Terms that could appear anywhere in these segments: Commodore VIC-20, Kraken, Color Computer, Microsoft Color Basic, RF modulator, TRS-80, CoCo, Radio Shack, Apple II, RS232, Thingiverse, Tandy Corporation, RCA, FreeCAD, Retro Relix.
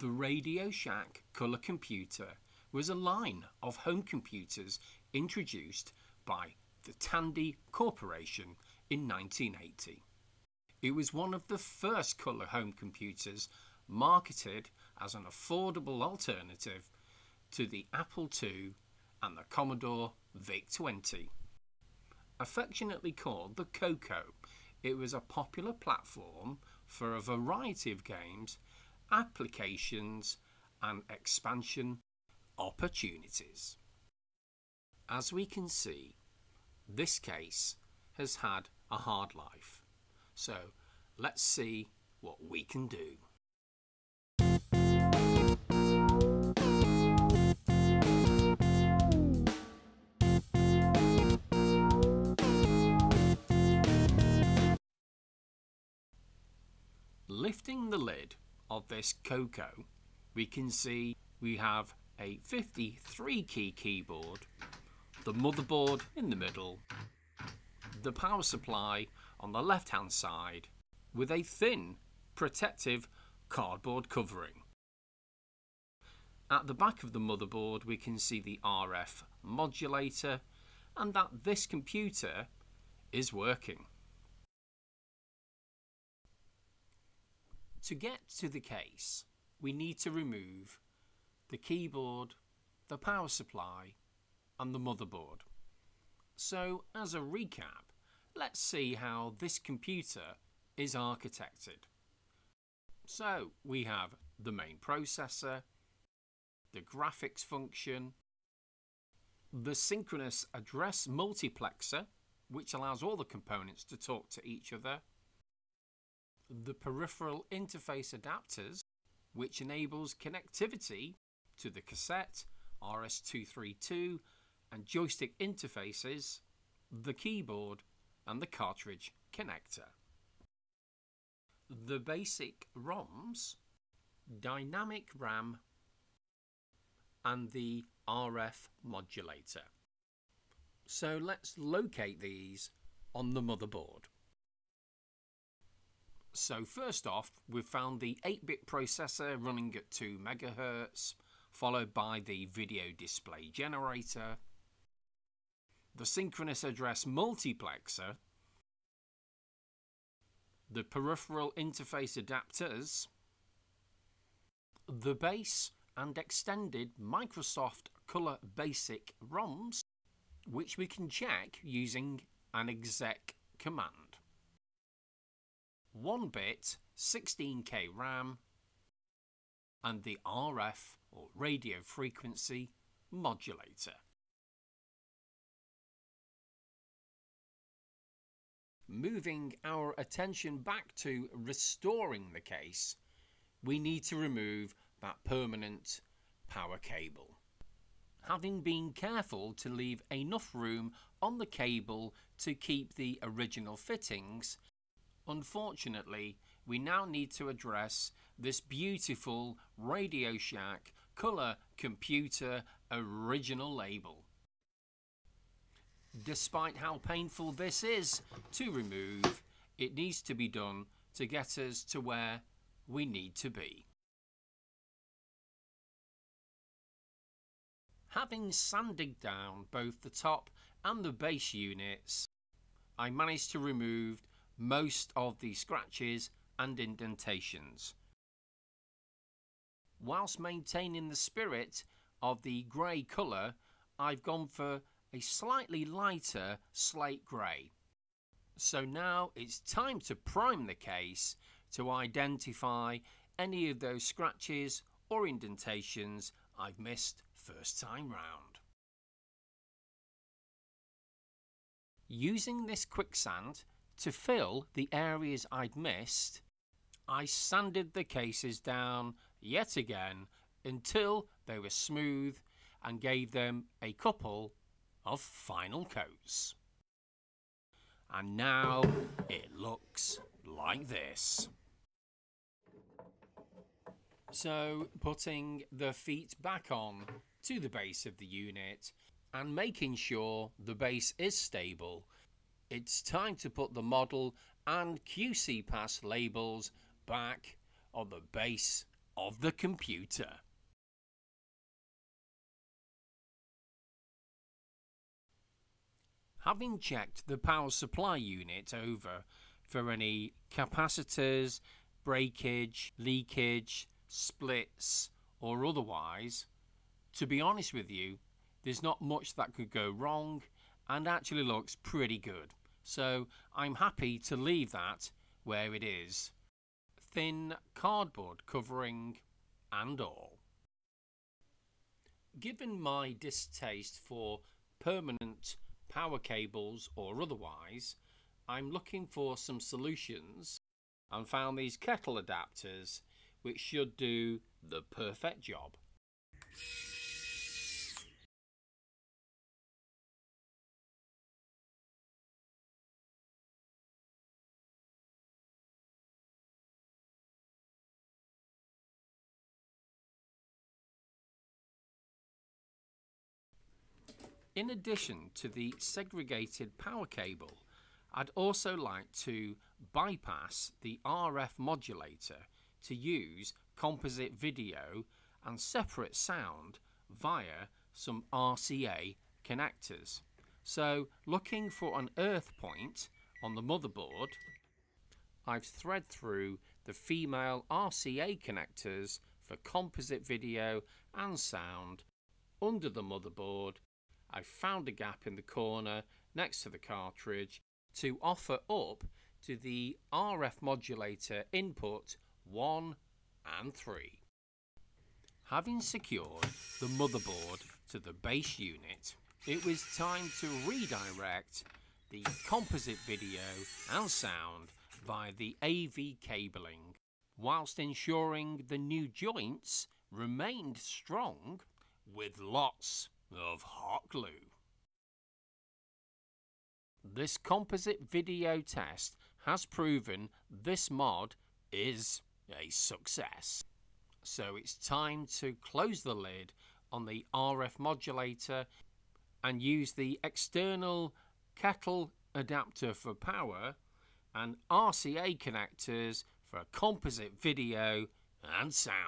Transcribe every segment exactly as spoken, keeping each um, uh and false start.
The Radio Shack colour computer was a line of home computers introduced by the Tandy Corporation in nineteen eighty. It was one of the first colour home computers marketed as an affordable alternative to the Apple two and the Commodore VIC twenty. Affectionately called the Coco, it was a popular platform for a variety of games, applications and expansion opportunities. As we can see, this case has had a hard life, so let's see what we can do. Lifting the lid of this Coco, we can see we have a fifty-three key keyboard, the motherboard in the middle, the power supply on the left hand side with a thin protective cardboard covering. At the back of the motherboard we can see the R F modulator and that this computer is working. To get to the case, we need to remove the keyboard, the power supply and the motherboard. So as a recap, let's see how this computer is architected. So we have the main processor, the graphics function, the synchronous address multiplexer, which allows all the components to talk to each other, the peripheral interface adapters, which enables connectivity to the cassette, R S two thirty-two and joystick interfaces, the keyboard and the cartridge connector. The basic ROMs, dynamic RAM and the R F modulator. So let's locate these on the motherboard. So first off, we've found the eight bit processor running at two megahertz, followed by the video display generator, the synchronous address multiplexer, the peripheral interface adapters, the base and extended Microsoft Color Basic ROMs, which we can check using an exec command. one bit, sixteen K RAM and the R F or radio frequency modulator. Moving our attention back to restoring the case, we need to remove that permanent power cable. Having been careful to leave enough room on the cable to keep the original fittings, unfortunately, we now need to address this beautiful Radio Shack Color Computer original label. Despite how painful this is to remove, it needs to be done to get us to where we need to be. Having sanded down both the top and the base units, I managed to remove most of the scratches and indentations, whilst maintaining the spirit of the grey colour. I've gone for a slightly lighter slate grey. So now it's time to prime the case to identify any of those scratches or indentations I've missed first time round. Using this quicksand to fill the areas I'd missed, I sanded the cases down yet again until they were smooth and gave them a couple of final coats. And now it looks like this. So putting the feet back on to the base of the unit and making sure the base is stable, it's time to put the model and Q C pass labels back on the base of the computer. Having checked the power supply unit over for any capacitors, breakage, leakage, splits or otherwise, to be honest with you, there's not much that could go wrong and actually looks pretty good. So I'm happy to leave that where it is. Thin cardboard covering and all. Given my distaste for permanent power cables or otherwise, I'm looking for some solutions and found these kettle adapters which should do the perfect job. In addition to the segregated power cable, I'd also like to bypass the R F modulator to use composite video and separate sound via some R C A connectors. So, looking for an earth point on the motherboard, I've threaded through the female R C A connectors for composite video and sound under the motherboard. I found a gap in the corner next to the cartridge to offer up to the R F modulator input one and three. Having secured the motherboard to the base unit, it was time to redirect the composite video and sound via the A V cabling, whilst ensuring the new joints remained strong with lots of hot glue. This composite video test has proven this mod is a success. So it's time to close the lid on the R F modulator and use the external kettle adapter for power and R C A connectors for composite video and sound.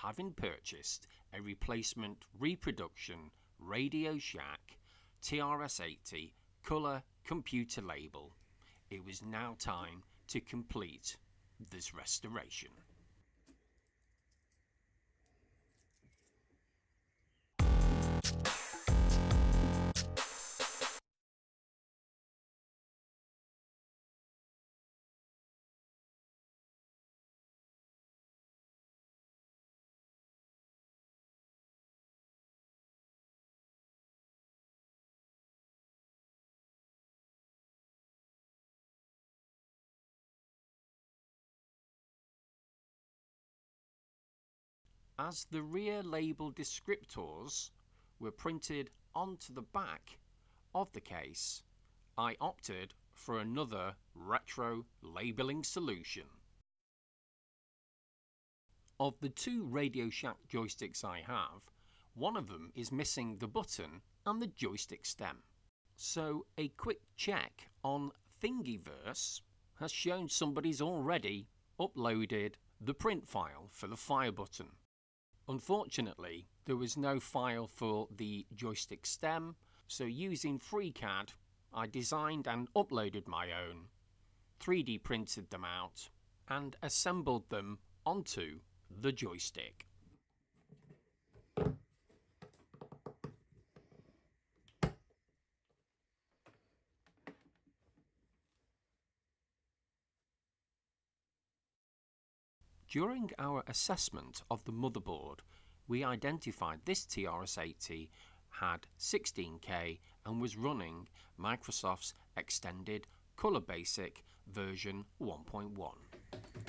Having purchased a replacement reproduction Radio Shack T R S eighty colour computer label, it was now time to complete this restoration. As the rear label descriptors were printed onto the back of the case, I opted for another retro labelling solution. Of the two Radio Shack joysticks I have, one of them is missing the button and the joystick stem. So a quick check on Thingiverse has shown somebody's already uploaded the print file for the fire button. Unfortunately, there was no file for the joystick stem, so using FreeCAD, I designed and uploaded my own, three D printed them out, and assembled them onto the joystick. During our assessment of the motherboard, we identified this T R S eighty had sixteen K and was running Microsoft's extended Color Basic version one point one.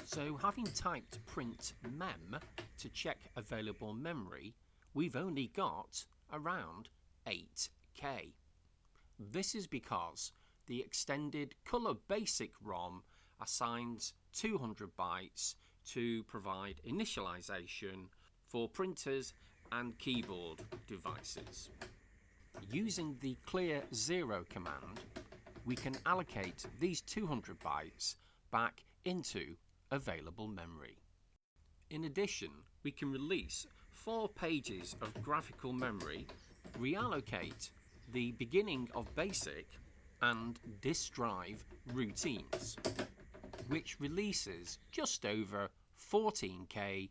So having typed print mem to check available memory, we've only got around eight K. This is because the extended Color Basic ROM assigns two hundred bytes to provide initialization for printers and keyboard devices. Using the clear zero command, we can allocate these two hundred bytes back into available memory. In addition, we can release four pages of graphical memory, reallocate the beginning of BASIC and disk drive routines, which releases just over fourteen K,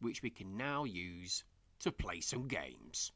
which we can now use to play some games.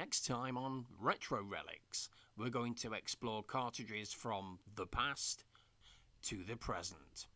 Next time on Retro Relix, we're going to explore cartridges from the past to the present.